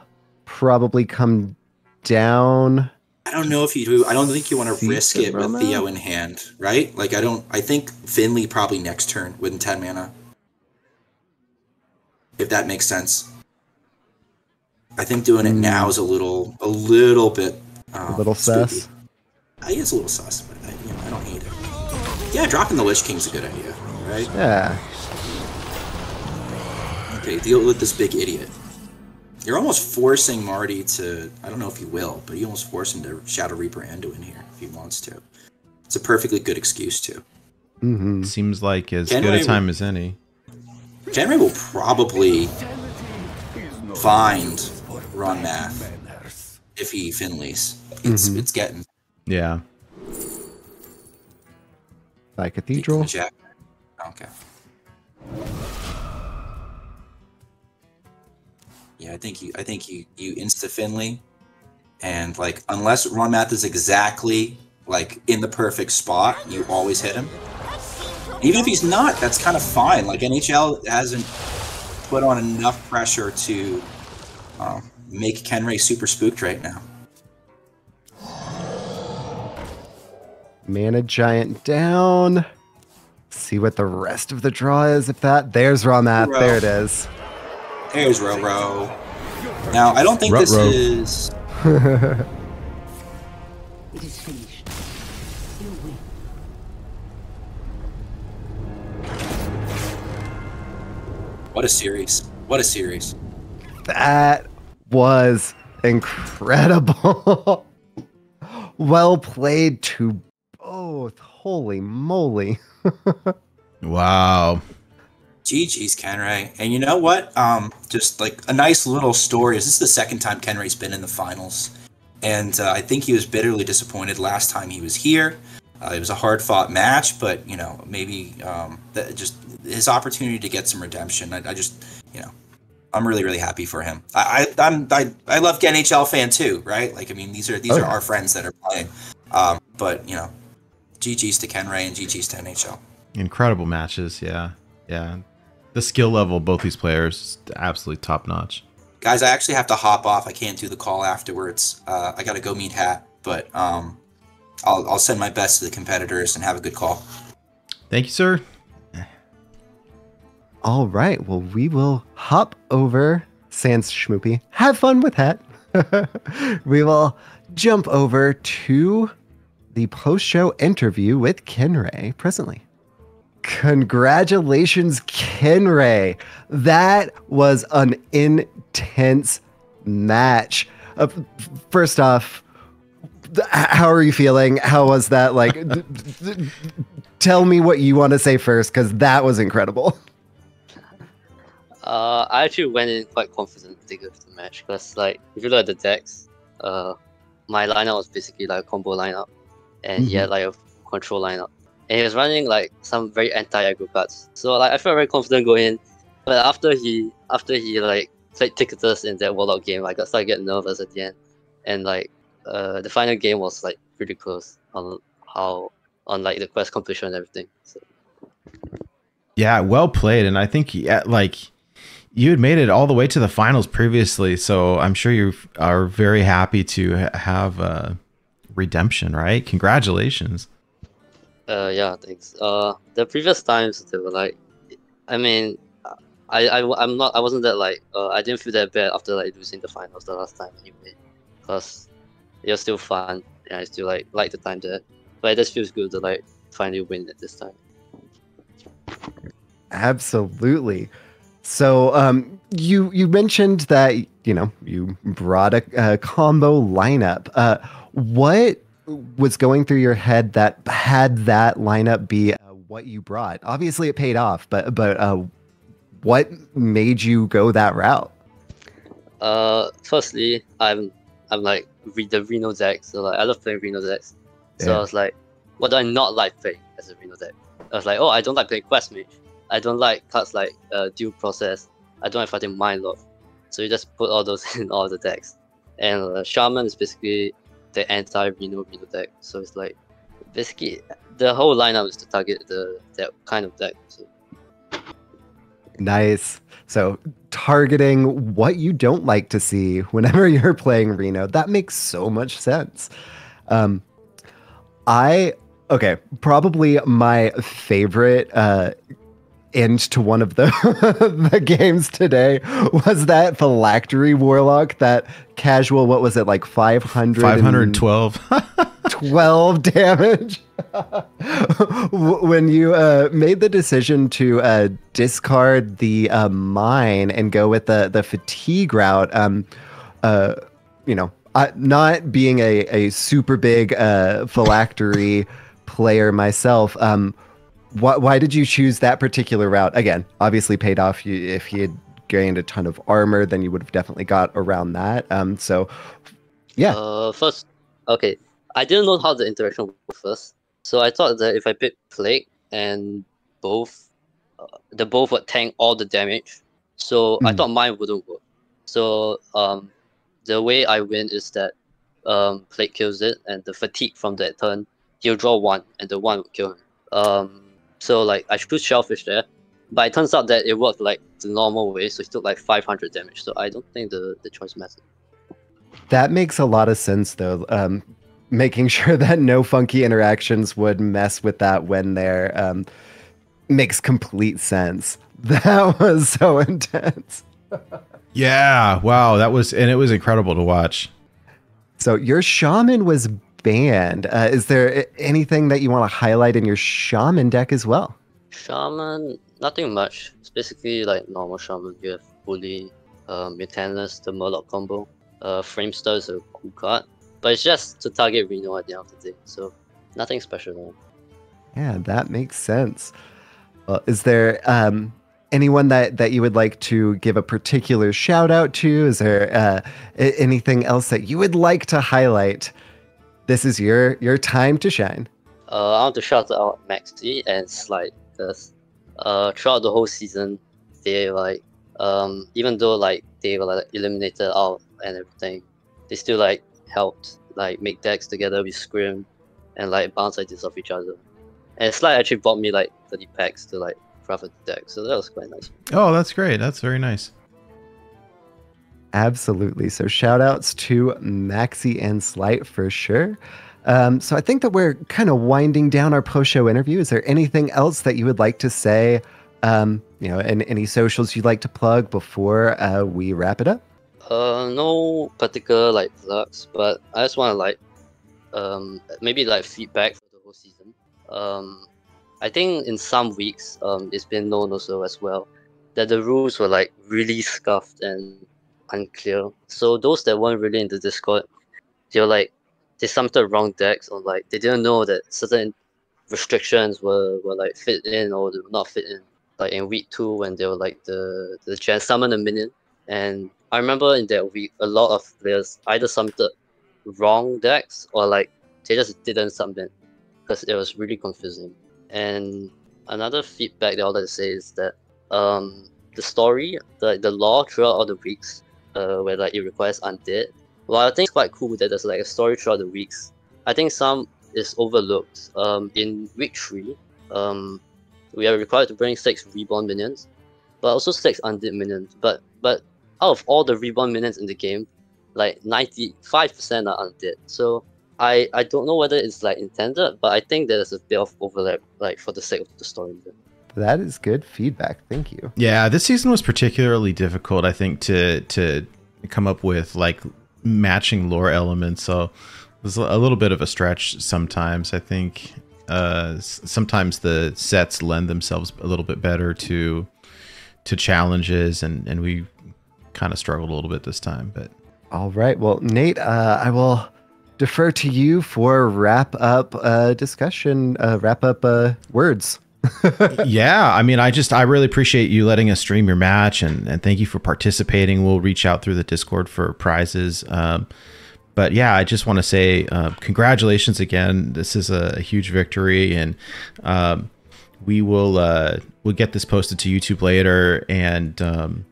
probably come down. I don't know if you do. I don't think you want to risk it with Theo in hand, right? Like I think Fenley probably next turn within 10 mana. If that makes sense. I think doing it now is a little bit a little sus. I guess a little sus, but I don't hate it. Yeah, dropping the Lich King's a good idea, right? Yeah. Okay, deal with this big idiot. You're almost forcing Marty to, I don't know if you will, but you almost force him to Shadow Reaper Anduin here if he wants to. It's a perfectly good excuse to. Mm-hmm. Seems like as Kenray good a time as any. Kenray will probably find Rommath if he Finleys. It's, it's getting. Yeah. By Cathedral. Okay. Yeah, I think you insta Finley, and like unless Rommath is exactly like in the perfect spot, you always hit him. Even if he's not, that's kind of fine. Like NHL hasn't put on enough pressure to make Kenray super spooked right now. Mana Giant down. See what the rest of the draw is. If that there's Rommath, there it is. There's Roro. Now, I don't think this is... It is finished. You win. What a series. What a series. That was incredible. Well played to both. Holy moly. Wow. GG's, Kenray. And you know what? Just like a nice little story. This is the second time Kenray's been in the finals. And I think he was bitterly disappointed last time he was here. It was a hard-fought match, but, you know, maybe just his opportunity to get some redemption. I just, you know, I'm really, really happy for him. I love NHL fan too, right? Like, I mean, these are our friends that are playing. But, you know, GG's to Kenray and GG's to NHL. Incredible matches, yeah. Yeah. The skill level of both these players is absolutely top-notch. Guys, I actually have to hop off. I can't do the call afterwards. I got to go meet Hat, but I'll send my best to the competitors and have a good call. Thank you, sir. All right. Well, we will hop over sans Smoopy. Have fun with Hat. We will jump over to the post-show interview with Kenray presently. Congratulations, Kenray. That was an intense match. First off, how are you feeling? How was that? Like, tell me what you want to say first, because that was incredible. I actually went in quite confident to go to the match, because like, if you look at the decks, my lineup was basically like a combo lineup, and he had like a control lineup. And he was running like some very anti-aggro cards, so like I felt very confident going in. But after he like played Ticketus in that Warlock game, like I started getting nervous at the end. And like the final game was like pretty close on like the quest completion and everything. So. Yeah, well played, and I think like you had made it all the way to the finals previously, so I'm sure you are very happy to have redemption, right? Congratulations. Yeah, thanks. The previous times they were like, I mean, I wasn't that like, I didn't feel that bad after like losing the finals the last time anyway, because it was still fun and I still like the time there. But it just feels good to like finally win at this time. Absolutely. So you mentioned that, you know, you brought a combo lineup. What was going through your head that had that lineup be what you brought? Obviously it paid off, but what made you go that route? Firstly, I'm like the Reno deck, so like I love playing Reno decks. So yeah. I was like, what do I not like playing as a Reno deck? I was like, oh, I don't like playing Quest Mage. I don't like cards like Due Process. I don't like fighting Mindlock. So you just put all those in all the decks. And Shaman is basically the anti-Reno deck, so it's like basically the whole lineup is to target that kind of deck. So. Nice. So targeting what you don't like to see whenever you're playing Reno, that makes so much sense. Okay, probably my favorite end to one of the games today was that Phylactery Warlock, that casual, what was it, like 512 12 damage. When you made the decision to discard the mine and go with the fatigue route, you know, not being a super big Phylactery player myself, why did you choose that particular route? Again, obviously paid off. If he had gained a ton of armor, then you would have definitely got around that. So, yeah. First, okay, I didn't know how the interaction was first. So I thought that if I picked Plague and both, the both would tank all the damage. So I thought mine wouldn't work. So the way I win is that Plague kills it, and the fatigue from that turn, he'll draw one, and the one would kill him. So like I should Shellfish there, but it turns out that it worked like the normal way, so it took like 500 damage. So I don't think the choice mattered. That makes a lot of sense though. Making sure that no funky interactions would mess with that when there makes complete sense. That was so intense. Yeah, wow, that was, and it was incredible to watch. So your shaman was band. Is there anything that you want to highlight in your shaman deck as well? Shaman, nothing much. It's basically like normal shaman. You have Bully, Mutanus, the Murloc combo. Framestar is a cool card, but it's just to target Reno at the end of the day, so nothing special though. Yeah, that makes sense. Well, is there anyone that you would like to give a particular shout out to? Is there anything else that you would like to highlight? This is your time to shine. I want to shout out Maxi and Slide, because throughout the whole season, they like even though like they were like eliminated out and everything, they still like helped like make decks together with Scrim and like bounce ideas off each other. And Slide actually bought me like 30 packs to like craft a deck, so that was quite nice. Oh, that's great. That's very nice. Absolutely. So shout outs to Maxi and Slide for sure. So I think that we're kind of winding down our post-show interview. Is there anything else that you would like to say, you know, and any socials you'd like to plug before we wrap it up? No particular like plugs, but I just want to like maybe like feedback for the whole season. I think in some weeks it's been known also as well that the rules were like really scuffed and unclear. So those that weren't really into Discord, they were like, they summoned wrong decks, or like they didn't know that certain restrictions were like fit in or they were not fit in. Like in week 2 when they were like the Gen summon a minion, and I remember in that week a lot of players either summoned wrong decks or like they just didn't summon because it was really confusing. And another feedback that I would like to say is that the story, the lore throughout all the weeks, where like it requires undead. Well, I think it's quite cool that there's like a story throughout the weeks. I think some is overlooked. In week 3, we are required to bring 6 reborn minions, but also 6 undead minions. But out of all the reborn minions in the game, like 95% are undead. So I don't know whether it's like intended, but I think there's a bit of overlap, like for the sake of the story. That is good feedback. Thank you. Yeah, this season was particularly difficult, I think, to come up with like matching lore elements. So it was a little bit of a stretch sometimes. I think sometimes the sets lend themselves a little bit better to challenges, and we kind of struggled a little bit this time. But all right, well, Nate, I will defer to you for wrap up discussion, wrap up words. Yeah, I mean, I really appreciate you letting us stream your match, and thank you for participating. We'll reach out through the Discord for prizes. But yeah, I just want to say congratulations again. This is a huge victory, and we will we'll get this posted to YouTube later, and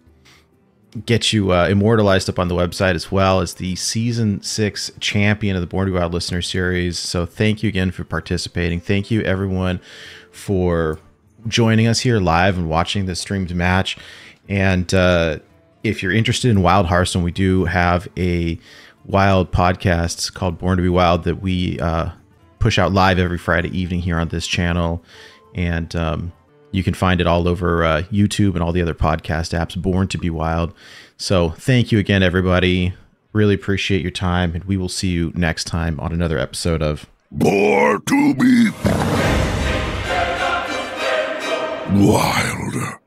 get you immortalized up on the website as well as the season 6 champion of the Born to be Wild Listener Series. So thank you again for participating. Thank you everyone for joining us here live and watching this streamed match. And if you're interested in Wild Hearthstone, we do have a Wild podcast called Born to be Wild that we push out live every Friday evening here on this channel. And you can find it all over YouTube and all the other podcast apps, Born to be Wild. So thank you again, everybody. Really appreciate your time. And we will see you next time on another episode of Born to be Wild.